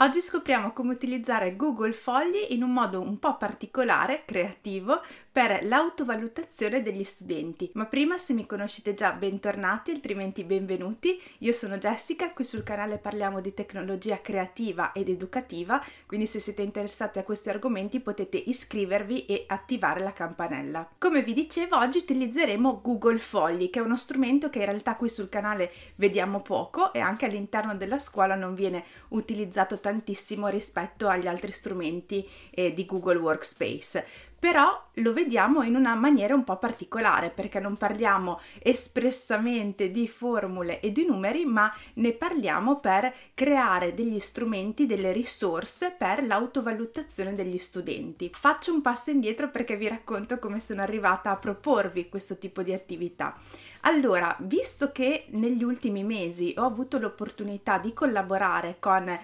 Oggi scopriamo come utilizzare Google Fogli in un modo un po' particolare, creativo, per l'autovalutazione degli studenti. Ma prima, se mi conoscete già, bentornati, altrimenti benvenuti. Io sono Jessica, qui sul canale parliamo di tecnologia creativa ed educativa, quindi se siete interessati a questi argomenti potete iscrivervi e attivare la campanella. Come vi dicevo, oggi utilizzeremo Google Fogli, che è uno strumento che in realtà qui sul canale vediamo poco e anche all'interno della scuola non viene utilizzato tantissimo rispetto agli altri strumenti di Google Workspace. Però lo vediamo in una maniera un po' particolare, perché non parliamo espressamente di formule e di numeri, ma ne parliamo per creare degli strumenti, delle risorse per l'autovalutazione degli studenti. Faccio un passo indietro perché vi racconto come sono arrivata a proporvi questo tipo di attività. Allora, visto che negli ultimi mesi ho avuto l'opportunità di collaborare con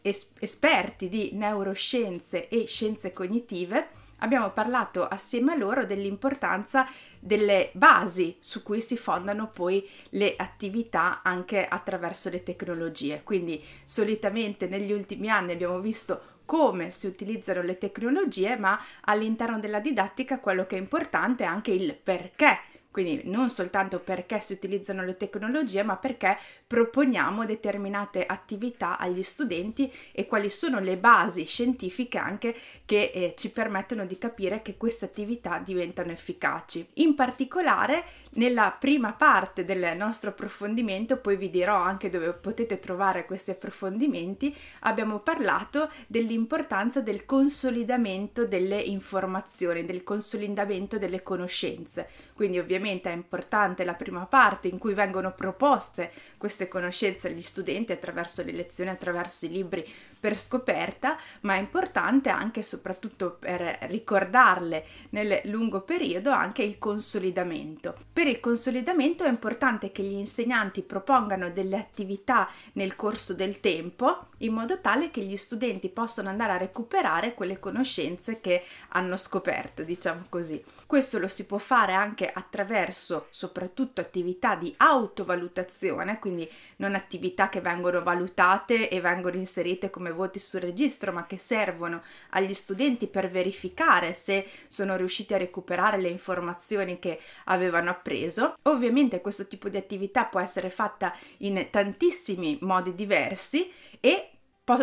esperti di neuroscienze e scienze cognitive, abbiamo parlato assieme a loro dell'importanza delle basi su cui si fondano poi le attività anche attraverso le tecnologie. Quindi solitamente negli ultimi anni abbiamo visto come si utilizzano le tecnologie, ma all'interno della didattica quello che è importante è anche il perché. Quindi non soltanto perché si utilizzano le tecnologie, ma perché proponiamo determinate attività agli studenti e quali sono le basi scientifiche anche che ci permettono di capire che queste attività diventano efficaci. In particolare, nella prima parte del nostro approfondimento, poi vi dirò anche dove potete trovare questi approfondimenti, abbiamo parlato dell'importanza del consolidamento delle informazioni, del consolidamento delle conoscenze. Quindi ovviamente è importante la prima parte in cui vengono proposte queste conoscenze agli studenti attraverso le lezioni, attraverso i libri per scoperta, ma è importante anche e soprattutto per ricordarle nel lungo periodo anche il consolidamento. Per il consolidamento è importante che gli insegnanti propongano delle attività nel corso del tempo in modo tale che gli studenti possano andare a recuperare quelle conoscenze che hanno scoperto, diciamo così. Questo lo si può fare anche attraverso soprattutto attività di autovalutazione, quindi non attività che vengono valutate e vengono inserite come voti sul registro, ma che servono agli studenti per verificare se sono riusciti a recuperare le informazioni che avevano appreso. Ovviamente questo tipo di attività può essere fatta in tantissimi modi diversi e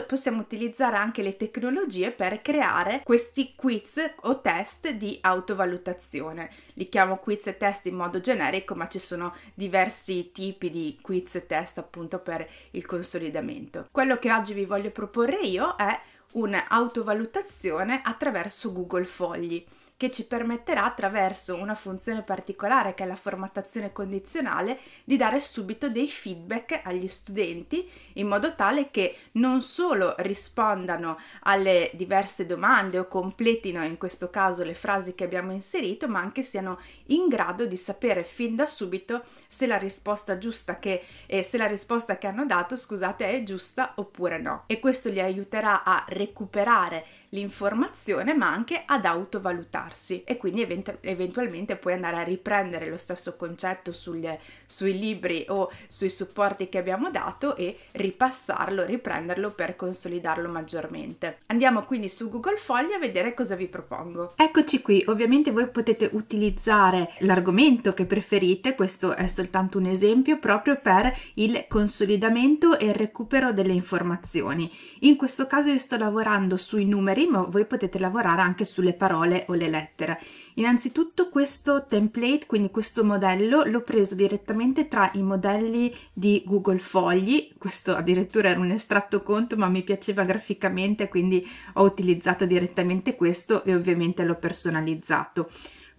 possiamo utilizzare anche le tecnologie per creare questi quiz o test di autovalutazione. Li chiamo quiz e test in modo generico, ma ci sono diversi tipi di quiz e test appunto per il consolidamento. Quello che oggi vi voglio proporre io è un'autovalutazione attraverso Google Fogli, che ci permetterà, attraverso una funzione particolare che è la formattazione condizionale, di dare subito dei feedback agli studenti in modo tale che non solo rispondano alle diverse domande o completino in questo caso le frasi che abbiamo inserito, ma anche siano in grado di sapere fin da subito se la risposta che hanno dato, scusate, è giusta oppure no. E questo li aiuterà a recuperare l'informazione, ma anche ad autovalutarsi e quindi eventualmente puoi andare a riprendere lo stesso concetto sui libri o sui supporti che abbiamo dato e riprenderlo per consolidarlo maggiormente. Andiamo quindi su Google Fogli a vedere cosa vi propongo. Eccoci qui, ovviamente voi potete utilizzare l'argomento che preferite, questo è soltanto un esempio proprio per il consolidamento e il recupero delle informazioni. In questo caso io sto lavorando sui numeri, ma voi potete lavorare anche sulle parole o le lettera. Innanzitutto questo template, quindi questo modello, l'ho preso direttamente tra i modelli di Google Fogli. Questo addirittura era un estratto conto, ma mi piaceva graficamente, quindi ho utilizzato direttamente questo e ovviamente l'ho personalizzato.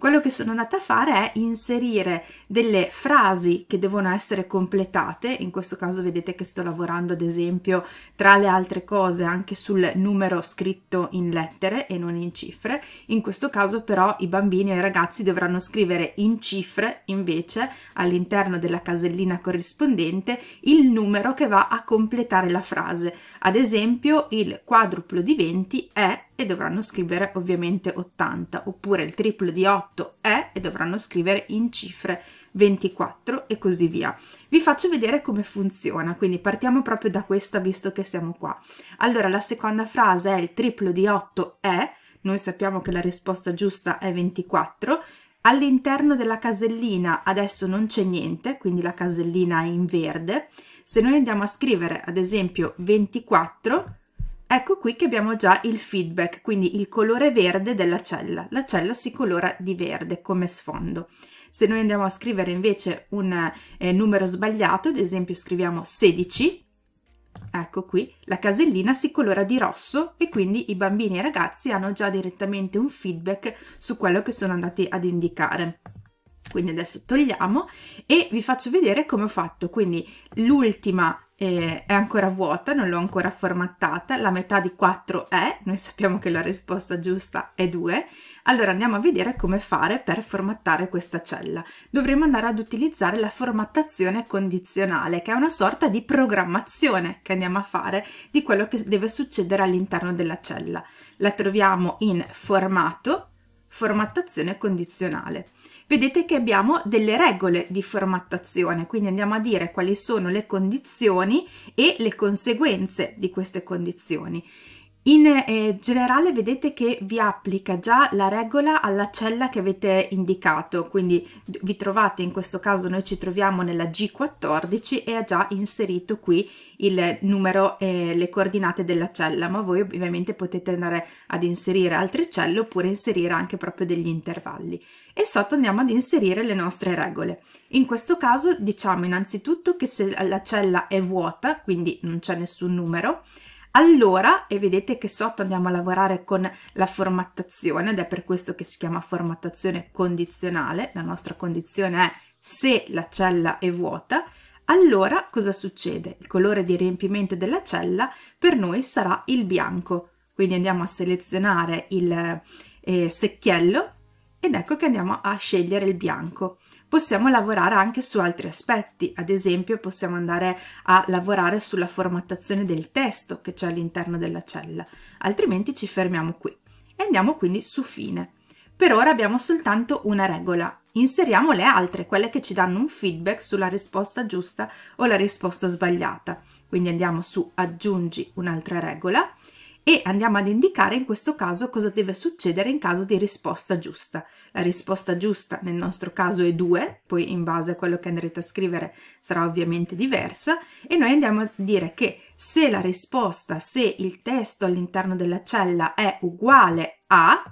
Quello che sono andata a fare è inserire delle frasi che devono essere completate. In questo caso vedete che sto lavorando, ad esempio, tra le altre cose anche sul numero scritto in lettere e non in cifre. In questo caso però i bambini e i ragazzi dovranno scrivere in cifre invece, all'interno della casellina corrispondente, il numero che va a completare la frase. Ad esempio il quadruplo di 20 è e dovranno scrivere ovviamente 80, oppure il triplo di 8 è e dovranno scrivere in cifre 24 e così via. Vi faccio vedere come funziona, quindi partiamo proprio da questa visto che siamo qua. Allora la seconda frase è il triplo di 8 è, noi sappiamo che la risposta giusta è 24, all'interno della casellina adesso non c'è niente, quindi la casellina è in verde. Se noi andiamo a scrivere ad esempio 24, ecco qui che abbiamo già il feedback, quindi il colore verde della cella. La cella si colora di verde come sfondo. Se noi andiamo a scrivere invece un numero sbagliato, ad esempio scriviamo 16, ecco qui, la casellina si colora di rosso e quindi i bambini e i ragazzi hanno già direttamente un feedback su quello che sono andati ad indicare. Quindi adesso togliamo e vi faccio vedere come ho fatto. Quindi l'ultima è ancora vuota, non l'ho ancora formattata, la metà di 4 è, noi sappiamo che la risposta giusta è 2, allora andiamo a vedere come fare per formattare questa cella. Dovremo andare ad utilizzare la formattazione condizionale, che è una sorta di programmazione che andiamo a fare di quello che deve succedere all'interno della cella. La troviamo in formato, formattazione condizionale. Vedete che abbiamo delle regole di formattazione, quindi andiamo a dire quali sono le condizioni e le conseguenze di queste condizioni. In generale vedete che vi applica già la regola alla cella che avete indicato, quindi vi trovate, in questo caso noi ci troviamo nella G14 e ha già inserito qui il numero e le coordinate della cella, ma voi ovviamente potete andare ad inserire altre celle oppure inserire anche proprio degli intervalli. E sotto andiamo ad inserire le nostre regole. In questo caso diciamo innanzitutto che se la cella è vuota, quindi non c'è nessun numero, allora, e vedete che sotto andiamo a lavorare con la formattazione, ed è per questo che si chiama formattazione condizionale, la nostra condizione è se la cella è vuota, allora cosa succede? Il colore di riempimento della cella per noi sarà il bianco, quindi andiamo a selezionare il secchiello ed ecco che andiamo a scegliere il bianco. Possiamo lavorare anche su altri aspetti, ad esempio possiamo andare a lavorare sulla formattazione del testo che c'è all'interno della cella, altrimenti ci fermiamo qui e andiamo quindi su fine. Per ora abbiamo soltanto una regola, inseriamo le altre, quelle che ci danno un feedback sulla risposta giusta o la risposta sbagliata, quindi andiamo su aggiungi un'altra regola e andiamo ad indicare in questo caso cosa deve succedere in caso di risposta giusta. La risposta giusta nel nostro caso è 2, poi in base a quello che andrete a scrivere sarà ovviamente diversa, e noi andiamo a dire che se la risposta, se il testo all'interno della cella è uguale a,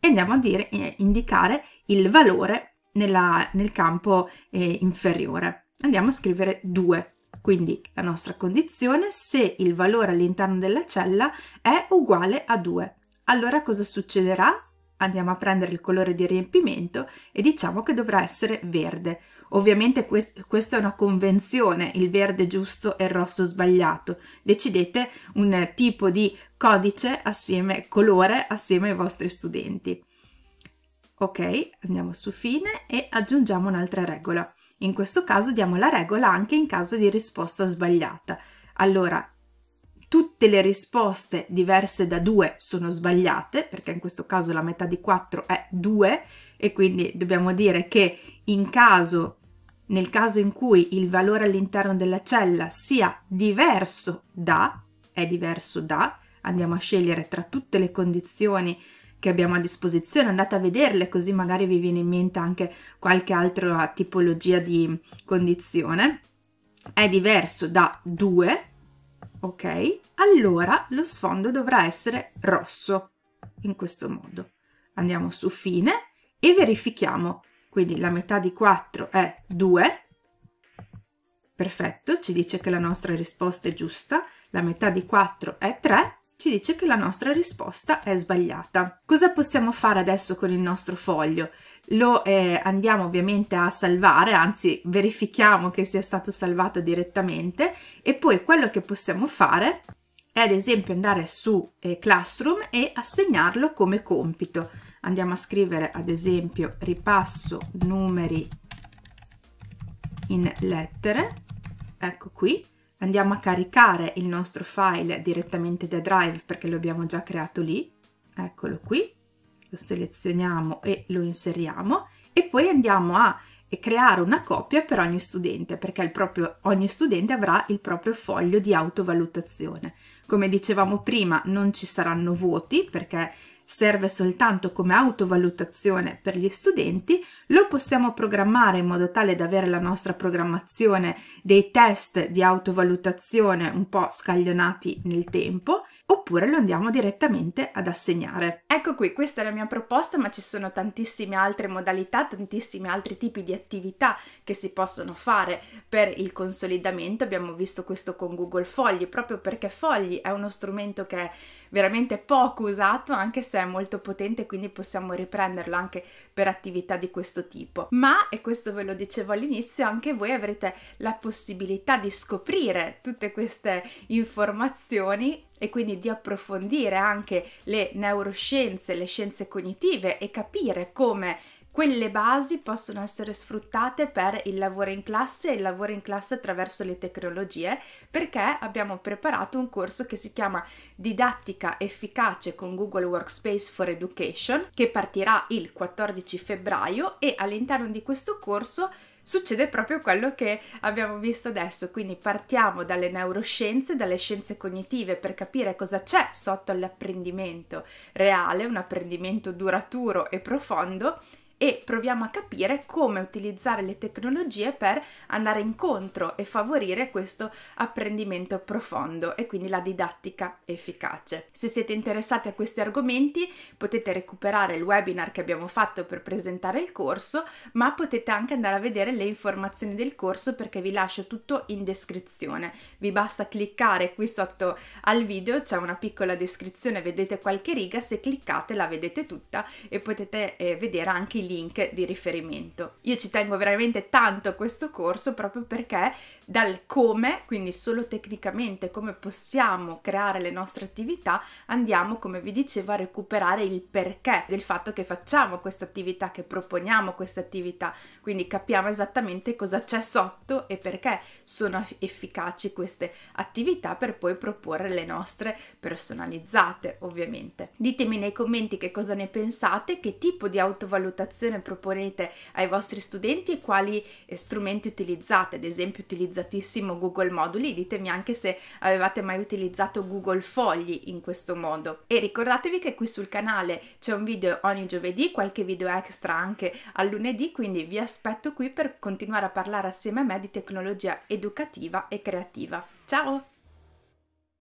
andiamo a dire, indicare il valore nel campo inferiore. Andiamo a scrivere 2. Quindi la nostra condizione, se il valore all'interno della cella è uguale a 2. Allora cosa succederà? Andiamo a prendere il colore di riempimento e diciamo che dovrà essere verde. Ovviamente questa è una convenzione, il verde giusto e il rosso sbagliato. Decidete un tipo di codice assieme, colore assieme ai vostri studenti. Ok, andiamo su fine e aggiungiamo un'altra regola. In questo caso diamo la regola anche in caso di risposta sbagliata. Allora, tutte le risposte diverse da 2 sono sbagliate, perché in questo caso la metà di 4 è 2 e quindi dobbiamo dire che nel caso in cui il valore all'interno della cella sia diverso da, andiamo a scegliere tra tutte le condizioni che abbiamo a disposizione, andate a vederle così magari vi viene in mente anche qualche altra tipologia di condizione, è diverso da 2, ok? Allora lo sfondo dovrà essere rosso, in questo modo. Andiamo su fine e verifichiamo, quindi la metà di 4 è 2, perfetto, ci dice che la nostra risposta è giusta, la metà di 4 è 3, ci dice che la nostra risposta è sbagliata. Cosa possiamo fare adesso con il nostro foglio? Lo andiamo ovviamente a salvare, anzi verifichiamo che sia stato salvato direttamente, e poi quello che possiamo fare è ad esempio andare su Classroom e assegnarlo come compito. Andiamo a scrivere ad esempio ripasso numeri in lettere, ecco qui. Andiamo a caricare il nostro file direttamente da Drive perché lo abbiamo già creato lì, eccolo qui, lo selezioniamo e lo inseriamo e poi andiamo a creare una coppia per ogni studente, perché ogni studente avrà il proprio foglio di autovalutazione. Come dicevamo prima, non ci saranno voti perché serve soltanto come autovalutazione per gli studenti. Lo possiamo programmare in modo tale da avere la nostra programmazione dei test di autovalutazione un po' scaglionati nel tempo, oppure lo andiamo direttamente ad assegnare. Ecco qui, questa è la mia proposta, ma ci sono tantissime altre modalità, tantissimi altri tipi di attività che si possono fare per il consolidamento. Abbiamo visto questo con Google Fogli, proprio perché Fogli è uno strumento che è veramente poco usato, anche se è molto potente, quindi possiamo riprenderlo anche per attività di questo tipo. Ma, e questo ve lo dicevo all'inizio, anche voi avrete la possibilità di scoprire tutte queste informazioni e quindi di approfondire anche le neuroscienze, le scienze cognitive e capire come quelle basi possono essere sfruttate per il lavoro in classe e il lavoro in classe attraverso le tecnologie, perché abbiamo preparato un corso che si chiama Didattica efficace con Google Workspace for Education, che partirà il 14 febbraio e all'interno di questo corso succede proprio quello che abbiamo visto adesso, quindi partiamo dalle neuroscienze, dalle scienze cognitive per capire cosa c'è sotto all'apprendimento reale, un apprendimento duraturo e profondo, e proviamo a capire come utilizzare le tecnologie per andare incontro e favorire questo apprendimento profondo e quindi la didattica efficace. Se siete interessati a questi argomenti potete recuperare il webinar che abbiamo fatto per presentare il corso, ma potete anche andare a vedere le informazioni del corso perché vi lascio tutto in descrizione. Vi basta cliccare qui sotto al video, c'è una piccola descrizione, vedete qualche riga, se cliccate la vedete tutta e potete vedere anche i link di riferimento. Io ci tengo veramente tanto a questo corso proprio perché dal come, quindi solo tecnicamente come possiamo creare le nostre attività, andiamo, come vi dicevo, a recuperare il perché del fatto che facciamo questa attività, che proponiamo questa attività, quindi capiamo esattamente cosa c'è sotto e perché sono efficaci queste attività per poi proporre le nostre personalizzate, ovviamente. Ditemi nei commenti che cosa ne pensate, che tipo di autovalutazione proponete ai vostri studenti e quali strumenti utilizzate, ad esempio utilizzatissimo Google Moduli, ditemi anche se avevate mai utilizzato Google Fogli in questo modo. E ricordatevi che qui sul canale c'è un video ogni giovedì, qualche video extra anche al lunedì, quindi vi aspetto qui per continuare a parlare assieme a me di tecnologia educativa e creativa. Ciao!